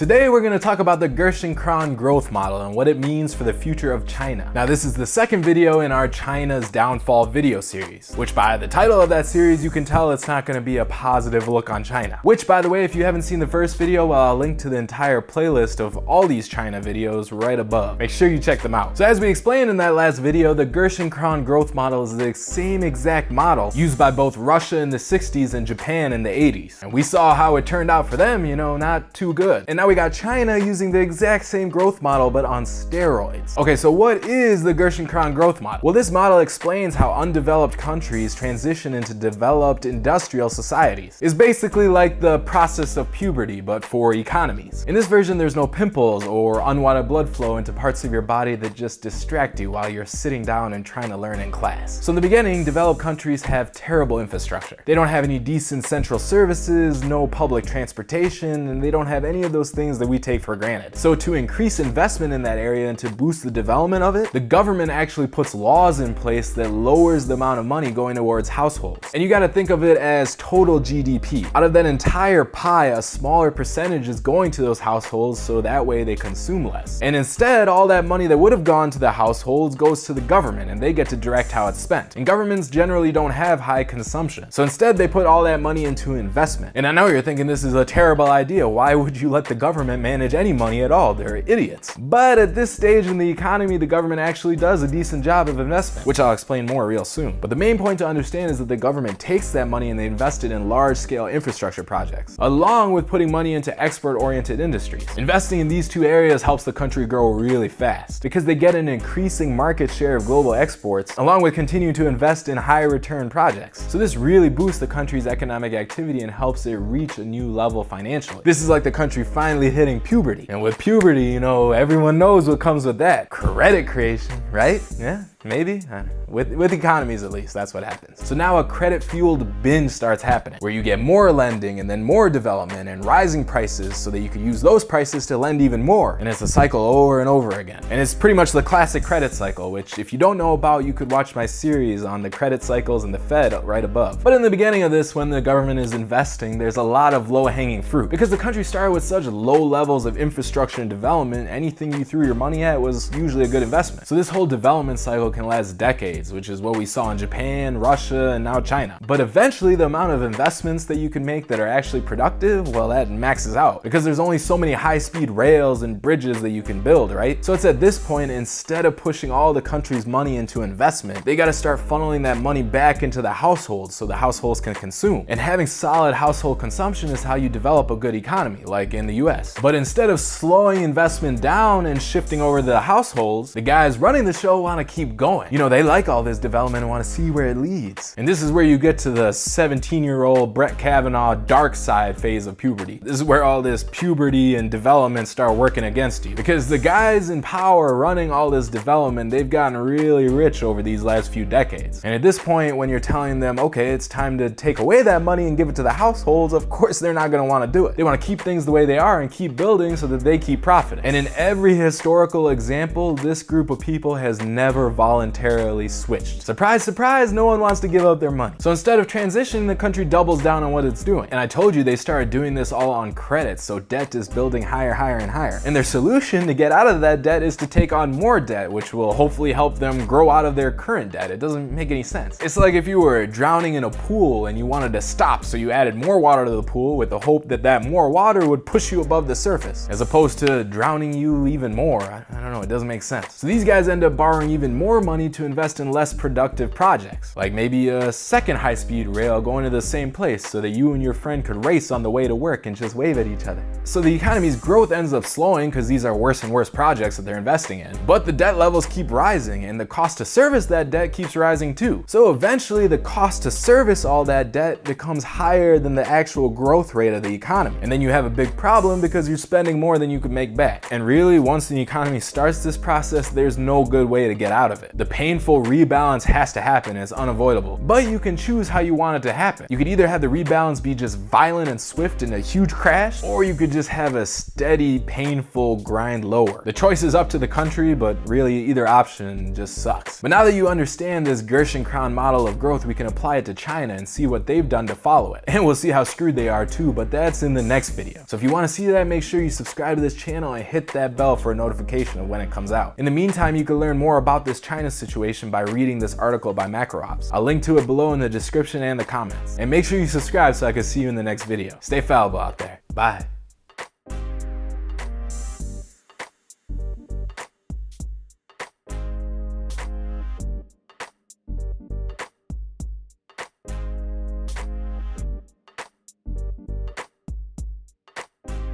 Today we're going to talk about the Gerschenkron growth model and what it means for the future of China. Now this is the second video in our China's Downfall video series, which by the title of that series you can tell it's not going to be a positive look on China. Which by the way, if you haven't seen the first video, well, I'll link to the entire playlist of all these China videos right above. Make sure you check them out. So as we explained in that last video, the Gerschenkron growth model is the same exact model used by both Russia in the 60s and Japan in the 80s. And we saw how it turned out for them, you know, not too good. And now we got China using the exact same growth model but on steroids. Okay, so what is the Gerschenkron growth model? Well, this model explains how undeveloped countries transition into developed industrial societies. It's basically like the process of puberty but for economies. In this version, there's no pimples or unwanted blood flow into parts of your body that just distract you while you're sitting down and trying to learn in class. So in the beginning, developed countries have terrible infrastructure. They don't have any decent central services, no public transportation, and they don't have any of those things that we take for granted. So to increase investment in that area and to boost the development of it, the government actually puts laws in place that lowers the amount of money going towards households. And you gotta think of it as total GDP. Out of that entire pie, a smaller percentage is going to those households so that way they consume less. And instead, all that money that would have gone to the households goes to the government and they get to direct how it's spent. And governments generally don't have high consumption. So instead, they put all that money into investment. And I know you're thinking this is a terrible idea. Why would you let the government manage any money at all? They're idiots. But at this stage in the economy, the government actually does a decent job of investment, which I'll explain more real soon. But the main point to understand is that the government takes that money and they invest it in large-scale infrastructure projects, along with putting money into export-oriented industries. Investing in these two areas helps the country grow really fast because they get an increasing market share of global exports, along with continuing to invest in high-return projects. So this really boosts the country's economic activity and helps it reach a new level financially. This is like the country finally hitting puberty. And with puberty, you know, everyone knows what comes with that. Credit creation, right? Yeah. Maybe? I don't know. With economies at least, that's what happens. So now a credit-fueled binge starts happening, where you get more lending and then more development and rising prices so that you can use those prices to lend even more. And it's a cycle over and over again. And it's pretty much the classic credit cycle, which if you don't know about, you could watch my series on the credit cycles and the Fed right above. But in the beginning of this, when the government is investing, there's a lot of low-hanging fruit. Because the country started with such low levels of infrastructure and development, anything you threw your money at was usually a good investment. So this whole development cycle can last decades, which is what we saw in Japan, Russia, and now China. But eventually the amount of investments that you can make that are actually productive, well, that maxes out because there's only so many high-speed rails and bridges that you can build, right? So it's at this point, instead of pushing all the country's money into investment, they got to start funneling that money back into the households so the households can consume. And having solid household consumption is how you develop a good economy, like in the US. But instead of slowing investment down and shifting over to the households, the guys running the show want to keep going. You know, they like all this development and want to see where it leads. And this is where you get to the 17-year-old Brett Kavanaugh dark side phase of puberty. This is where all this puberty and development start working against you. Because the guys in power running all this development, they've gotten really rich over these last few decades. And at this point, when you're telling them, okay, it's time to take away that money and give it to the households, of course they're not going to want to do it. They want to keep things the way they are and keep building so that they keep profiting. And in every historical example, this group of people has never voluntarily switched. Surprise, surprise, no one wants to give up their money. So instead of transitioning, the country doubles down on what it's doing. And I told you they started doing this all on credit, so debt is building higher, higher, and higher. And their solution to get out of that debt is to take on more debt, which will hopefully help them grow out of their current debt. It doesn't make any sense. It's like if you were drowning in a pool and you wanted to stop, so you added more water to the pool with the hope that that more water would push you above the surface, as opposed to drowning you even more. I don't know, it doesn't make sense. So these guys end up borrowing even more money to invest in less productive projects, like maybe a second high-speed rail going to the same place so that you and your friend could race on the way to work and just wave at each other. So the economy's growth ends up slowing because these are worse and worse projects that they're investing in, but the debt levels keep rising and the cost to service that debt keeps rising too. So eventually the cost to service all that debt becomes higher than the actual growth rate of the economy. And then you have a big problem because you're spending more than you could make back. And really, once the economy starts this process, there's no good way to get out of it. it. The painful rebalance has to happen, it's unavoidable. But you can choose how you want it to happen. You could either have the rebalance be just violent and swift and a huge crash, or you could just have a steady, painful grind lower. The choice is up to the country, but really either option just sucks. But now that you understand this Gerschenkron model of growth, we can apply it to China and see what they've done to follow it. And we'll see how screwed they are too, but that's in the next video. So if you want to see that, make sure you subscribe to this channel and hit that bell for a notification of when it comes out. In the meantime, you can learn more about this China situation by reading this article by Macro Ops. I'll link to it below in the description and the comments. And make sure you subscribe so I can see you in the next video. Stay fallible out there. Bye.